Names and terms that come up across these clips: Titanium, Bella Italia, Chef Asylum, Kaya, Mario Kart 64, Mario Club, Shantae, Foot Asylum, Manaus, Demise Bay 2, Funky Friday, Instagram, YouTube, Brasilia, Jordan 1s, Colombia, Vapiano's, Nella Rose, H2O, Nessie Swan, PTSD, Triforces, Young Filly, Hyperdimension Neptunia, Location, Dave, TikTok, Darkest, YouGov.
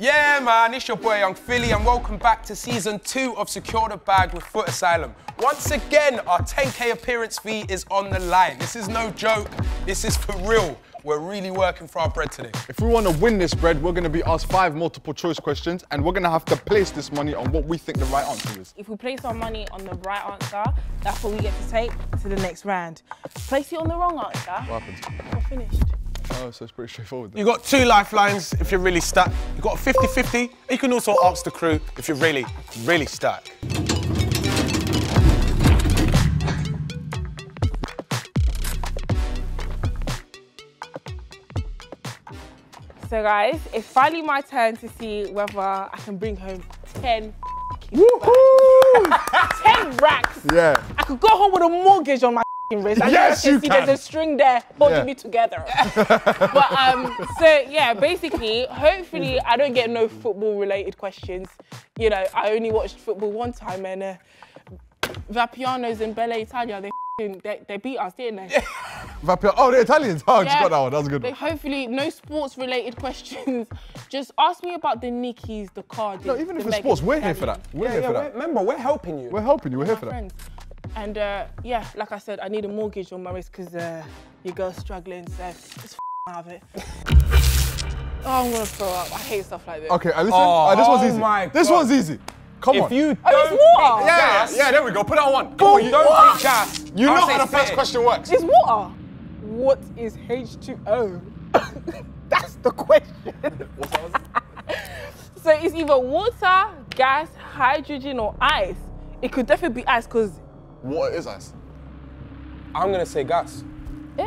Yeah, man, it's your boy Young Filly, and welcome back to season 2 of Secure The Bag with Foot Asylum. Once again, our 10K appearance fee is on the line. This is no joke, this is for real. We're really working for our bread today. If we want to win this bread, we're going to be asked 5 multiple choice questions, and we're going to have to place this money on what we think the right answer is. If we place our money on the right answer, that's what we get to take to the next round. Place it on the wrong answer. What happens? We're finished. Oh, so it's pretty straightforward. You've got 2 lifelines if you're really stuck. You've got a 50-50. You can also ask the crew if you're really, really stuck. So guys, it's finally my turn to see whether I can bring home 10 racks. 10 racks? Yeah. I could go home with a mortgage on my wrist. I can see there's a string there holding me together. But so yeah, basically, hopefully I don't get no football-related questions. You know, I only watched football one time, and Vapiano's and Bella Italia, they beat us, didn't they? Oh, the Italians? Oh, yeah. I just got that one. That was a good one. Hopefully, no sports-related questions. Just ask me about the Nikki's, the Cardiff. No, even if it's sports, we're here for that. We're here for that. Remember, we're helping you. We're helping you. We're here for that. And yeah, like I said, I need a mortgage on my wrist because your girl's struggling, so just out of it. Oh, I'm going to throw up. I hate stuff like this. Okay, listen. Oh, this one's easy. My God. This one's easy. Come on. If you don't beat gas. Yeah, there we go. Put that on one. Come on, you don't beat gas. You know how the first question works. It's water. What is H2O? That's the question. So it's either water, gas, hydrogen, or ice. It could definitely be ice because... Water is ice. I'm going to say gas. Eh?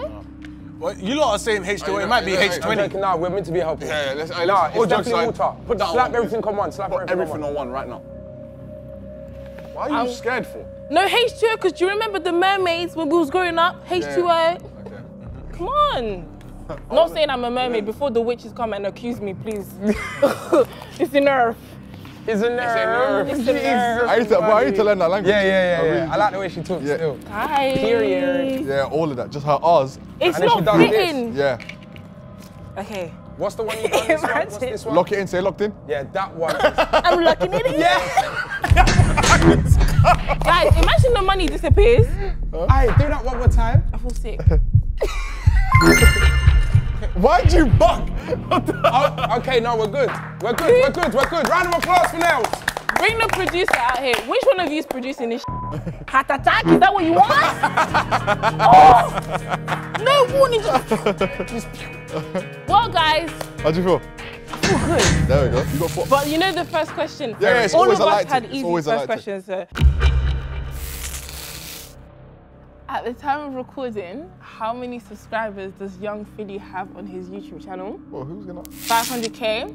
Well, you lot are saying H2O. It might be H20. Nah, we're meant to be helping. Yeah, let's... Nah, it's definitely water. Put that slap everything on one. Slap everything on one right now. Why are you scared for? No, H2O, because do you remember the mermaids when we was growing up? H2O. Come on. I'm not saying I'm a mermaid. Before the witches come and accuse me, please. It's a nerve. It's a nerve. It's a nerve. I need to learn that language. Yeah. I like the way she talks still. Hi. Period. Yeah, all of that. Just her R's. It's not fitting. Yeah. Okay. What's the one you done? What's this one? Lock it in. Say locked in. Yeah, that one. I'm locking it in. Yeah. Guys, imagine the money disappears. Aye, do that one more time. I feel sick. Why'd you buck? Oh, okay, no, we're good. We're good, we're good, we're good. Round of applause for Nels. Bring the producer out here. Which one of you is producing this? Heart attack? Is that what you want? Oh, no warning. Well, guys. How do you feel? I feel good. There we go. You got 4. But you know the first question. Yeah, it's all of us had easy first questions. So. At the time of recording, how many subscribers does Young Filly have on his YouTube channel? Well, who's gonna? 500K,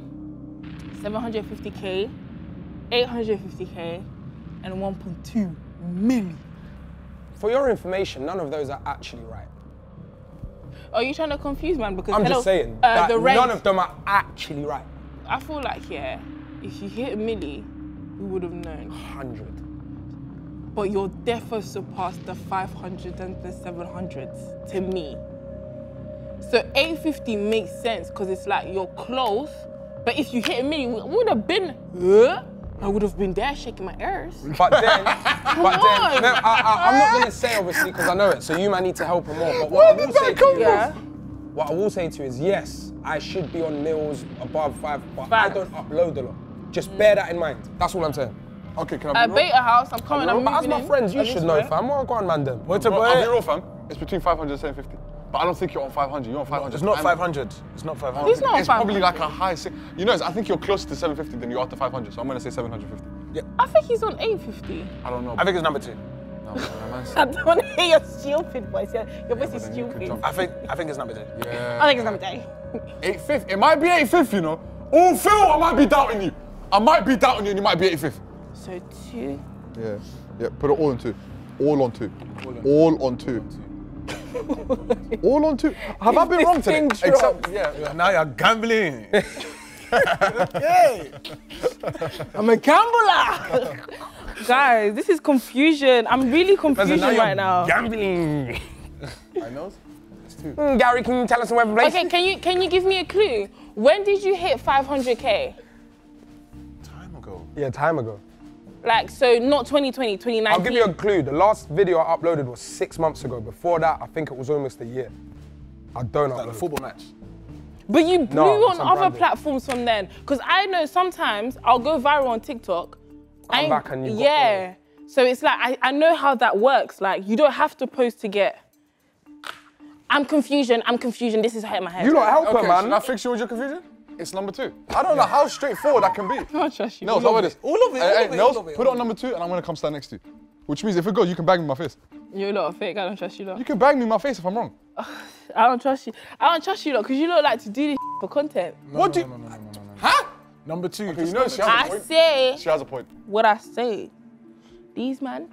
750K, 850K, and 1.2 million. For your information, none of those are actually right. Are you trying to confuse, man? Because I'm just saying that none of them are actually right. I feel like, yeah, if you hit a milli, we would have known. 100. But your defo surpassed the 500 and the 700s to me. So 850 makes sense because it's like you're close, but if you hit me, we would have been, I would have been there shaking my ears. But then, I'm not going to say obviously because I know it, so you might need to help her more. But what I will say to you is, yes, I should be on mills above 5, but I don't upload a lot. Just bear that in mind. That's all I'm saying. Okay, can I be real? Beta house, I'm coming, I'm moving in. As my friends, you should know, fam. What a grand man, them. Wait, I'll be real, fam. It's between 500 and 750. But I don't think you're on 500. You're on 500. It's not 500. It's not 500. It's not 500. It's probably like a high... You know, I think you're closer to 750 than you are to 500, so I'm going to say 750. Yeah. I think he's on 850. I don't know. I think it's number 2. No, I don't hear your stupid voice. Your voice is stupid. I think it's number 2. Yeah. I think it's number 2. 850. It might be 850, you know. Oh, Phil, I might be doubting you. I might be doubting you and you might be 850. So 2. Yeah, yeah. Put it all on 2. All on 2. All on 2. All on 2. Have I been wrong today? Except, yeah. Now you're gambling. Yay! I'm a gambler. Guys, this is confusion. I'm really confused right now. Gambling. I know. It's 2. Gary, can you tell us where? Okay, can you give me a clue? When did you hit 500K? Yeah, time ago. Like, so not 2020, 2019. I'll give you a clue. The last video I uploaded was 6 months ago. Before that, I think it was almost a year. I don't know. Like a football match. But you blew on other platforms from then. Because I know sometimes I'll go viral on TikTok. Come back and you got yeah. So it's like, I know how that works. Like, you don't have to post to get... I'm confusion, this is hurt my head. You lot help her, man. Should I fix you with your confusion? It's number two. I don't know how straightforward that can be. I can't trust you. Nels, how about this? All of it, Nels, put it on number two and I'm gonna come stand next to you. Which means if it goes, you can bang me in my face. You're a lot of fake, I don't trust you lot. You can bang me in my face if I'm wrong. I don't trust you. I don't trust you lot, because you lot like to do this for content. No, what do you... No. Huh? Number two. Okay, you know she has a point. She has a point. What I say. These, man.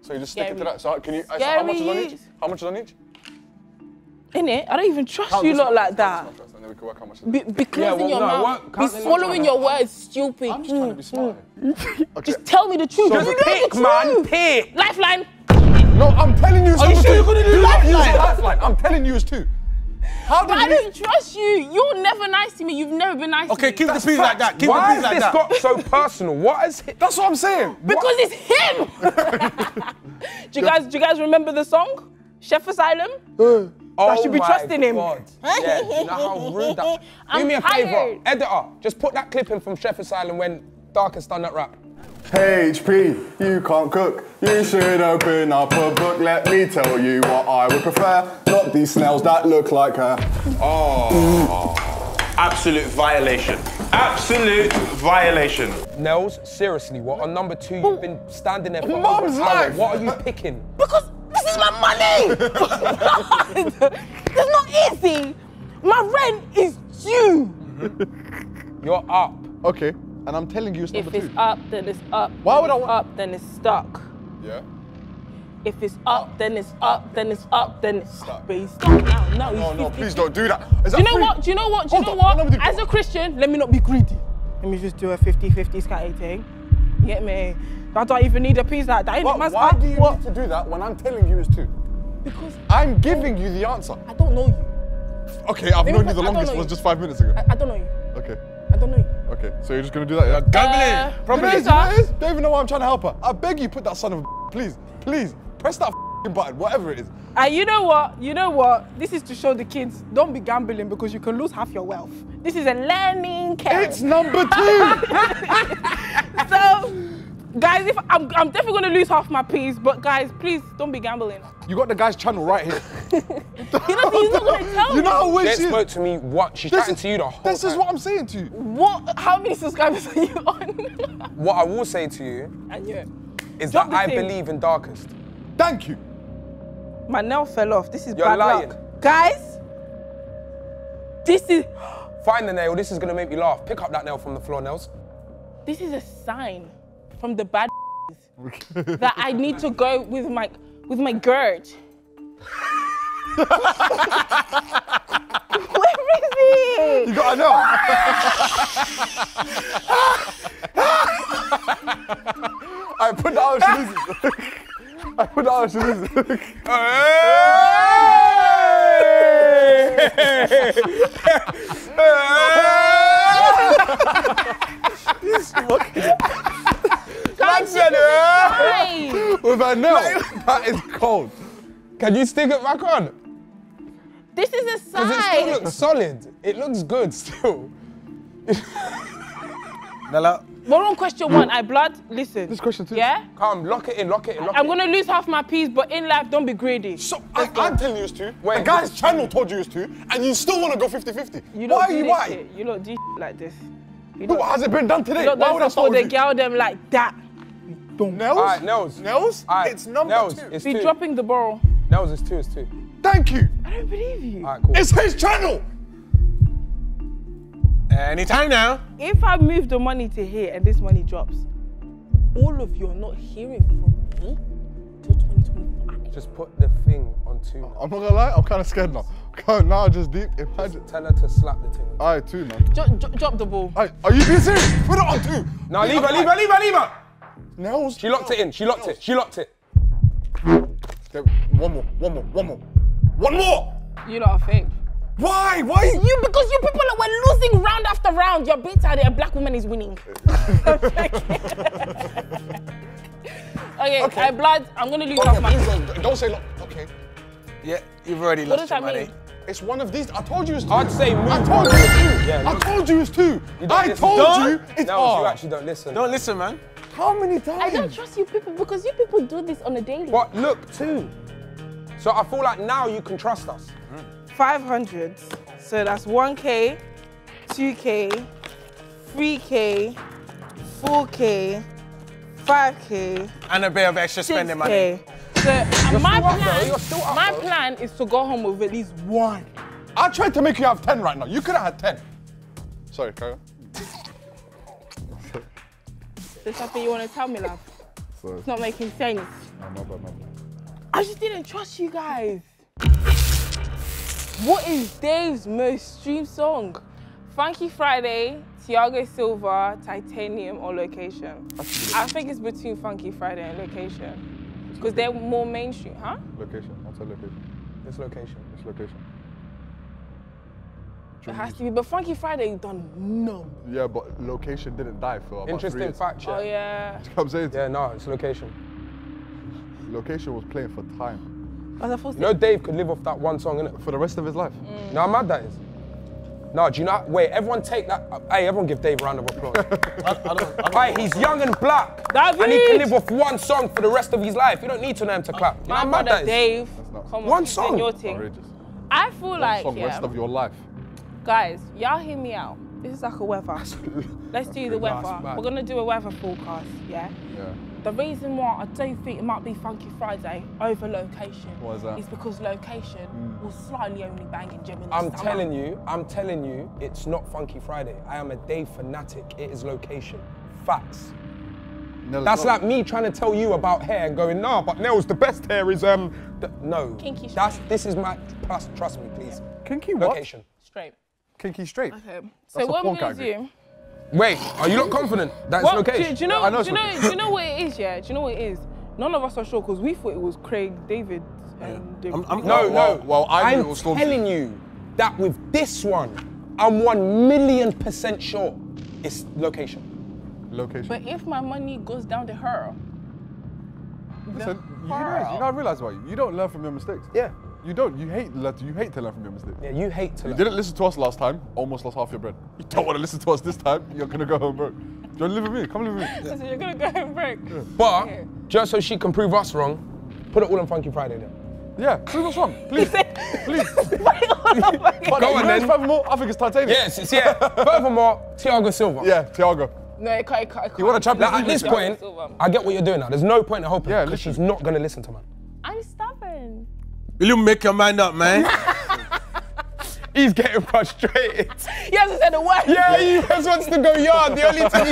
So you just stick it to that. So can you... So how much is on each? How much is on each? I don't even trust you lot like that. Be closing your mouth. Be swallowing your words, stupid. I'm just trying to be smart. Okay. Just tell me the truth. So pick, man, pick. Lifeline. No, I'm telling you. Are you sure you're going to do Lifeline? I'm telling you, it's two. How do you? I don't trust you. You're never nice to me. You've never been nice to me. Okay, keep the peas like that. Why has this got so personal? What is it? That's what I'm saying. Because it's him. Do you guys remember the song? Chef Asylum? Oh, I should be trusting him. Yeah, you know how rude that. Do me a favour, editor. Just put that clip in from Chef Asylum when Darkest done that rap. HP, you can't cook. You should open up a book. Let me tell you what I would prefer. Not these snails that look like her. Oh, absolute violation. Absolute violation. Nels, seriously, what? On number two, you've been standing there for over an hour. What are you picking? Because. This is my money! That's not easy! My rent is due! You're up. Okay, and I'm telling you it's number two. If it's up, then it's up. Why would I want... up, then it's stuck. Yeah. If it's up, then it's up, then it's up, then it's stuck. But he's stuck now. No, please don't do that. Do you know what? As a Christian, let me not be greedy. Let me just do a 50-50 scatty thing. Get me? I don't even need a piece like that. Why do you need to do that when I'm telling you it's two? Because I'm giving you the answer. I don't know you. Okay, I've known you the longest was just 5 minutes ago. I don't know you. Okay. I don't know you. Okay, so you're just gonna do that? Probably. Don't even know why I'm trying to help her. I beg you, put that son of a please, press that button, whatever it is. You know what? This is to show the kids, don't be gambling because you can lose half your wealth. This is a learning care. It's number two. So. Guys, if I'm definitely going to lose half my peas, but guys, please don't be gambling. You got the guy's channel right here. He's not going to tell me. You know how weird she spoke to me once. She's chatting to you the whole time. This is what I'm saying to you. What? How many subscribers are you on? What I will say to you is that I believe in Darkest. Thank you. My nail fell off. This is bad luck. Guys, this is... Find the nail. This is going to make me laugh. Pick up that nail from the floor, Nels. This is a sign. From the bad that I need to go with my gird. Where is he? You gotta know. I put that on Shaliza. I put that on Shaliza. He's fucking. With a nail, that is cold. Can you stick it back on? This is a sign. Because it still looks solid. It looks good still. Nella. We're on question one. I blood. Listen. This question two. Yeah. Come, lock it in. I'm gonna lose half my peas, but in life, don't be greedy. So I'm telling you it's two. Wait, the guy's channel told you it's two, and you still want to go 50-50. Why? You lot do like this. But has it been done today? Why would I start with you? They girl them like that. Nels? All right, Nels. Nels? All right. It's number two. It's two. Be dropping the ball. Nels, it's two, it's two. Thank you. I don't believe you. All right, cool. It's his channel. Anytime now. If I move the money to here and this money drops, all of you are not hearing from me till 2025. Just put the thing on two. Now. I'm not gonna lie, I'm kind of scared now. Now just deep. Imagine. Just tell her to slap the thing. All right, two, man. Drop the ball. All right, are you being serious? Put it on two. Now leave her. Nels. She locked it in. She locked it. One more. You lot are fake. Why? Why? You, because you people were losing round after round. You're bitter. A black woman is winning. Okay, I blood. I'm gonna lose half my money. Don't say okay. Yeah, you've already lost your money. It's one of these. I told you it's two. I'd say move. I told you it's two. Yeah, I told you it's two. I told you it's hard. You actually don't listen. Don't listen, man. How many times? I don't trust you people because you people do this on a daily. But look, two. So I feel like now you can trust us. 500. So that's 1K, 2K, 3K, 4K, 5K, and a bit of extra spending money. So my plan is to go home with at least one. I tried to make you have 10 right now. You could have had 10. Sorry, Kaya. There's something you want to tell me, love? Sorry. It's not making sense. No, my bad, my bad. I just didn't trust you guys. What is Dave's most streamed song? Funky Friday, Thiago Silva, Titanium, or Location? I think it's between Funky Friday and Location. Because they're more mainstream, huh? Location, I'll say Location. It's Location, it's Location. It has to be, but Funky Friday, you've done no. Yeah, but Location didn't die for about interesting fact, yeah. Oh, yeah. You know what I'm saying? Yeah, no, it's Location. Location was playing for time. You know Dave could live off that one song, innit? For the rest of his life. Mm. No, how mad that is. No, do you know? Wait, everyone take that. Hey, everyone give Dave a round of applause. I don't, he's young and black. David. And he can live off one song for the rest of his life. You don't need to know him to clap. You know how mad that is? Dave, come on, one song. Your thing. I feel one like, song, yeah. Rest of your life. Guys, y'all hear me out. This is like a weather. Let's do the weather. Nice, we're going to do a weather forecast, yeah? Yeah. The reason why I don't think it might be Funky Friday over Location is because Location will slightly only bang in Gemini. I'm telling you, it's not Funky Friday. I am a Dave fanatic. It is Location. Facts. No, that's like me trying to tell you about hair and going, nah, but Nels, the best hair is no. Kinky straight. This is my trust me, please. Kinky what? Location. Straight. Kinky straight. Okay. So what we're gonna do? Wait, are you not confident that it's Location? Do you know what it is, yeah? Do you know what it is? None of us are sure because we thought it was Craig David and David. I'm telling you that with this one, I'm 1,000,000% sure it's Location. Location. But if my money goes down to her. Listen, you know I realise why you don't learn from your mistakes. Yeah. You don't. You hate to learn from your mistakes. Yeah, you hate to learn. You didn't listen to us last time. Almost lost half your bread. You don't want to listen to us this time. You're going to go home broke. Do you want to live with me? Come live with me. So you're going to go home broke. Yeah. But okay, just so she can prove us wrong, put it all on Funky Friday then. Yeah, prove us wrong. Please. Please. Go on then. Furthermore, I think it's Titanium. Yes, it's, yeah. Furthermore, Thiago Silva. Yeah, Thiago. No, it can't. You want a champion? Like, at this point, I get what you're doing now. There's no point in hoping because she's not going to listen to man. I'm stubborn. Will you make your mind up, man? He's getting frustrated. He hasn't said a word. Yeah, he just wants to go yard. The only thing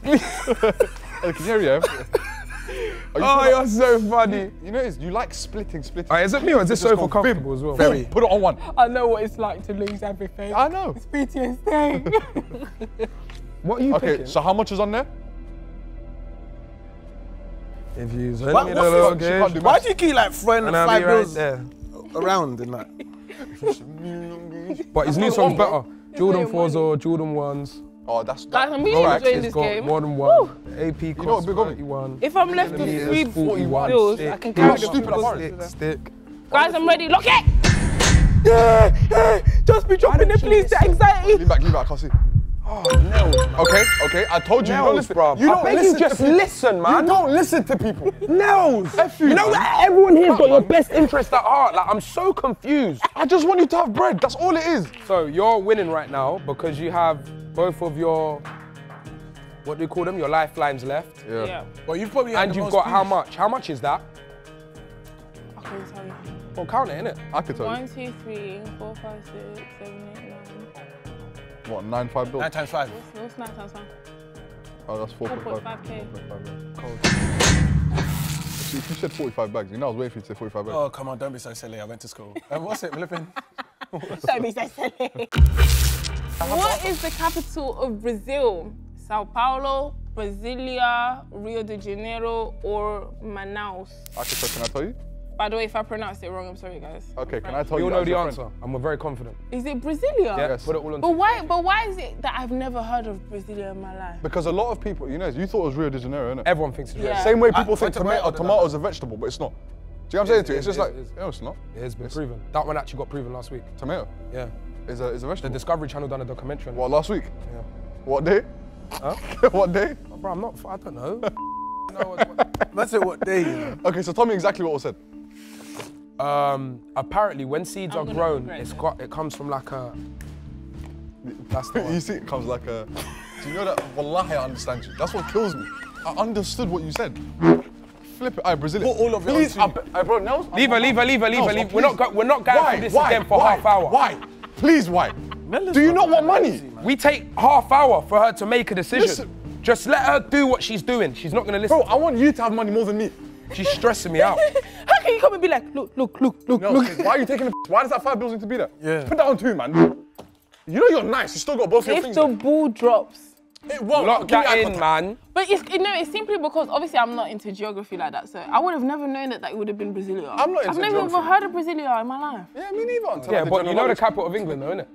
he said is... I can hear you. You're so funny. You notice you like splitting. Right, is it me or is this sofa comfortable as well? Very. Put it on one. I know what it's like to lose everything. I know. It's PTSD. What are you picking? So how much is on there? If you why do you keep like throwing the 5 bills around and like? But his new song's better. Jordan 4s or Jordan 1s. Oh, that's that. Guys, I'm really enjoying this game. More than one. Woo. AP costs 31. If I'm left with 3 bills, I can carry the stick. Guys, I'm ready. Lock it! Yeah! Just be dropping it, please. The anxiety. Leave back. I can't see. Oh, Nels. Okay, I told you, Nels, you don't listen. Bruv. You don't listen. You just listen, man. You don't listen to people. Nels. You know that everyone here's got your best interest at heart. Like, I'm so confused. I just want you to have bread. That's all it is. So you're winning right now because you have both of your, what do you call them? Your lifelines left. Yeah. Well, you've probably had the most. How much? How much is that? I couldn't tell you. Well, count it, innit? I could tell you. 1, 2, 3, 4, 5, 6, 7, 8, 9. What, 9 5 bills? 9 times 5. What's 9 times 5? Oh, that's 4.5K. Cold. If you said 45 bags, you know I was waiting for you to say 45 bags. Oh, come on, don't be so silly. I went to school. What's it, flipping? Don't be so silly. What is the capital of Brazil? Sao Paulo, Brasilia, Rio de Janeiro, or Manaus? Can I tell you? By the way, if I pronounced it wrong, I'm sorry, guys. Okay, can I tell you? You all know the answer. I'm very confident. Is it Brasilia? Yeah, put it all on. But why is it that I've never heard of Brasilia in my life? Because a lot of people, you know, you thought it was Rio de Janeiro, innit? Everyone thinks it's Rio. Yeah. Same way people think tomato is a vegetable, but it's not. Do you know what I'm saying to you? It's just like, no, it's not. It has been proven. That one actually got proven last week. Tomato? Yeah. Is a vegetable. The Discovery Channel done a documentary on it. What, last week? Yeah. What day? Huh? What day? Oh, bro, I'm not, I don't know. That's it, what day? You know? Okay, so tell me exactly what was said. Apparently, when seeds are grown, it comes from like a... That's the one. You see, it comes like a... Do you know that? Wallahi, I understand you. That's what kills me. I understood what you said. Flip it. All right, Brazil. All of it. Please, bro, Nels. Leave her. We're not going this again for half hour. Why? Please, why? Do you not want money? We take half hour for her to make a decision. Listen. Just let her do what she's doing. She's not going to listen. Bro, I want you to have money more than me. She's stressing me out. How can you come and be like, look. Why are you taking the Why does that $5 bills need to be there? Yeah. Put that on too, man. You know you're nice. You still got both your things. If the ball drops. It won't. Lock that in, man. But it's, you know, it's simply because obviously I'm not into geography like that, so I would have never known that it would have been Brasilia. I'm not into geography. I've never even heard of Brasilia in my life. Yeah, me neither. Until yeah, but you know the capital of England, though, innit?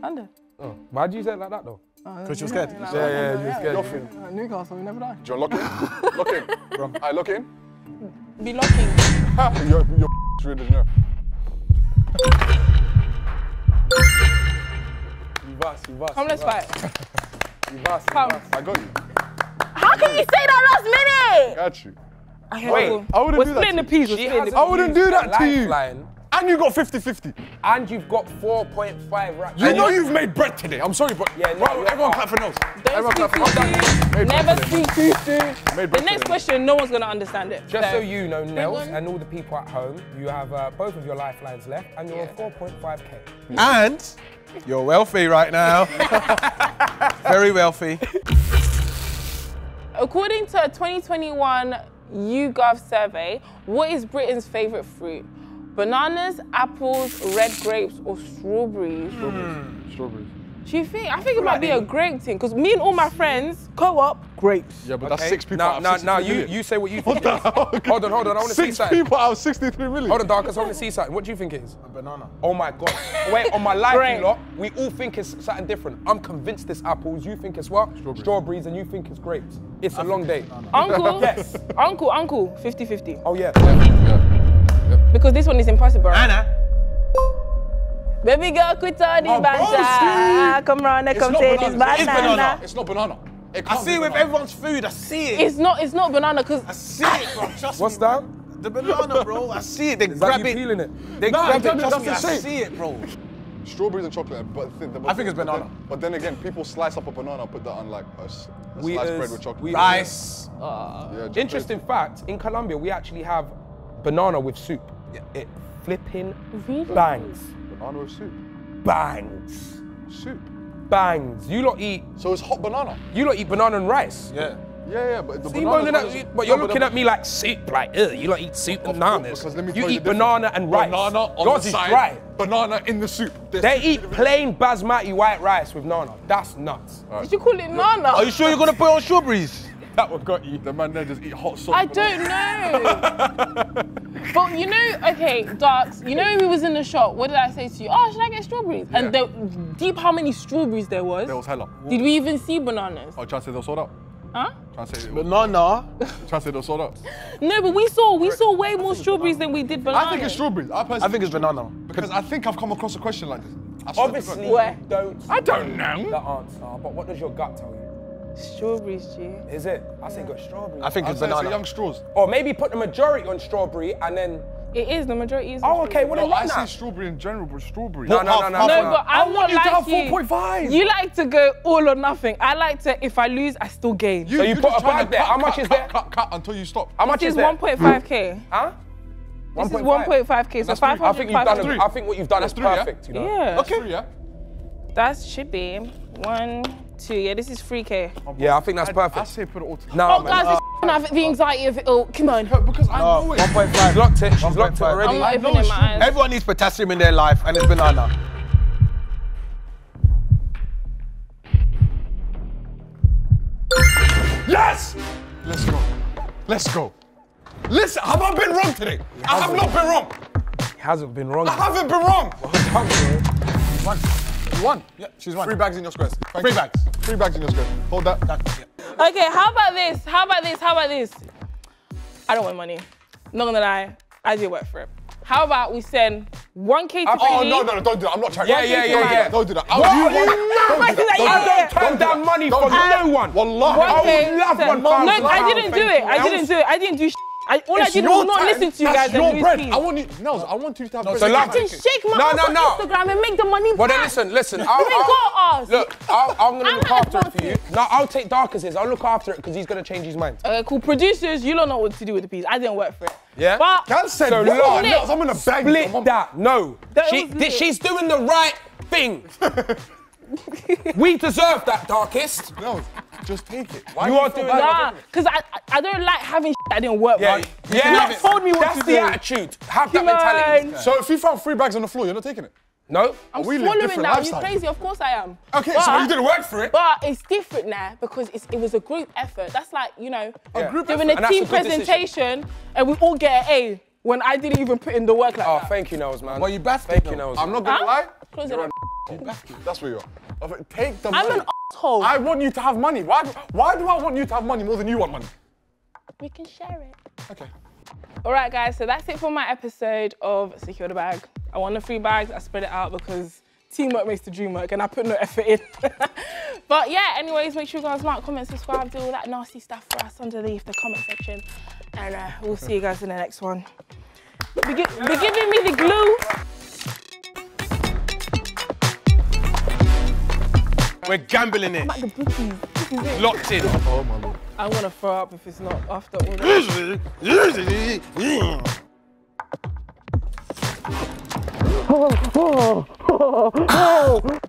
London. Oh. Why do you say it like that, though? Because you're scared. Like, yeah, you're scared. Newcastle, we never die. Do you want to lock in? Lock in. Bro. I lock in? Be locking. You're really you know. You bust. Come, let's fight. You bust. I got you. How can you say that last minute? Got you. Okay, wait, I wouldn't do that. We're splitting the peas. I wouldn't do that to you. And you got 50-50. And you've got 4.5 racks. You know you've made bread today. I'm sorry, but yeah, bro, everyone clap for Nels. Everyone clap for Nels. Never speak to. The next question, no one's going to understand it. Just so you know, Nels, and all the people at home, you have both of your lifelines left, and you're on 4.5K. And you're wealthy right now. Very wealthy. According to a 2021 YouGov survey, what is Britain's favourite fruit? Bananas, apples, red grapes, or strawberries? Strawberries. Do you think? I think it might be a grape thing, because me and all my friends co-op grapes. Yeah, but that's 6 people out of 63 million. You say what you think it is. Hold on, I want to see something. 6 people out of 63 million. Hold on, Darkest, I want to see something. What do you think it is? A banana. Oh my God. Wait, on my life, you lot, we all think it's something different. I'm convinced it's apples, you think it's what? Strawberries, and you think it's grapes. It's a long day. Uncle? Yes. Uncle, 50-50. Oh yeah. Because this one is impossible. Right? Anna. Baby girl, quit all the banter. Come round and come say this banana. It's banana. It's not banana. I see it with everyone's food. I see it. It's not banana because I see it, bro. Trust me. What's that? The banana, bro. I see it. They grab it. Peeling it. They grab it. Trust me. I see it, bro. Strawberries and chocolate, but I think it's banana. But then again, people slice up a banana and put that on like a sliced bread with chocolate. Rice. Interesting fact: in Colombia, we actually have banana with soup. It flipping bangs. Banana with soup. Bangs. Soup. Bangs. You lot eat. So it's hot banana. You lot eat banana and rice. Yeah. Yeah, but the you're looking at me like soup, like ew, you lot eat soup and bananas. You eat banana and rice. Banana on the side. Dry. Banana in the soup. They eat plain basmati white rice with nana. That's nuts. Right. Did you call it nana? Are you sure you're gonna put on strawberries? That one got you. The man there just eat hot sauce. I don't know. But you know, okay, Darks, you know we was in the shop, what did I say to you? Oh, should I get strawberries? Yeah. And the deep how many strawberries there was. There was hella. Did we even see bananas? Oh, trying to say they were sold out. Huh? Trying to say banana. Trying to say they were sold out. No, but we saw way more strawberries than we did bananas. I think it's strawberries. I think it's banana. Because I think I've come across a question like this. Obviously, I don't know the answer, but what does your gut tell you? Strawberries, G. Is it? I say got strawberries. I think it's banana. It's young straws. Or maybe put the majority on strawberry and then... It is, the majority is on strawberry. Oh, okay, well, I say strawberry in general, but strawberry. No, but I want you to have 4.5. You like to go all or nothing. I like to, if I lose, I still gain. So you put a bag there. How much is there? Cut until you stop. How much is there? 1.5K. Huh? This is 1.5K, so 500. I think what you've done is perfect, you know? Yeah. Okay. Yeah. That should be 1, 2, yeah, this is 3K. Yeah, I think that's perfect. I say put it all together. Nah, oh, man. Guys, it's the anxiety of it all. Come on. Because I know it. 1.5. She's locked it. She's locked it already. I'm not opening my eyes. Everyone needs potassium in their life, and it's banana. Yes! Let's go. Let's go. Listen, have I been wrong today? I have not been wrong. He hasn't been wrong. I haven't been wrong. She's won. Yeah, she's won. 3 bags in your squares. Three bags. 3 bags in your squares. Hold that. Yeah. Okay, how about this? How about this? How about this? I don't want money. Not gonna lie, I did work for it. How about we send 1K to Philly? Oh, no, no, no, don't do that. I'm not trying. Yeah. Don't do that. I don't count that money for no one. Wallahi. I would love 1,000. No, I didn't do it. I didn't do it. I didn't do shit. All I did was not listen to you guys and lose bread. I want you, Nels, I want 2,000. No, so I can shake my ass on Instagram and make the money back. Well, then listen. I'm going to look after it for you. No, I'll take Darkest's. I'll look after it because he's going to change his mind. Okay, cool. Producers, you don't know what to do with the piece. I didn't work for it. Yeah? But Nels said, no, Nels, I'm going to bang you. Split that. No. She's doing the right thing. We deserve that, Darkest. No, just take it. Why you are doing that? Nah, because I don't like having shit that didn't work, man. Yeah. Told me what that's to do. That's the attitude. Have that mentality. Man. So if you found 3 bags on the floor, you're not taking it? No. I'm swallowing that. Are you crazy? Of course I am. Okay, but, so you didn't work for it. But it's different now because it was a group effort. That's like, you know, doing a team presentation and we all get an A when I didn't even put in the work like that. Oh, thank you, Nels, man. Well, you basket. Thank you, Nels. I'm not going to lie. Close it up. That's where you are. Take the money. I'm an asshole. I want you to have money. Why do I want you to have money more than you want money? We can share it. Okay. All right, guys. So that's it for my episode of Secure the Bag. I won the 3 bags. I spread it out because teamwork makes the dream work, and I put no effort in. But yeah. Anyways, make sure you guys like, comment, subscribe, do all that nasty stuff for us underneath the comment section, and we'll see you guys in the next one. Be giving me the glue. We're gambling it. Like the bookies. Locked in. Oh, my Lord. I want to throw up if it's not after all that. Oh, oh, oh, oh.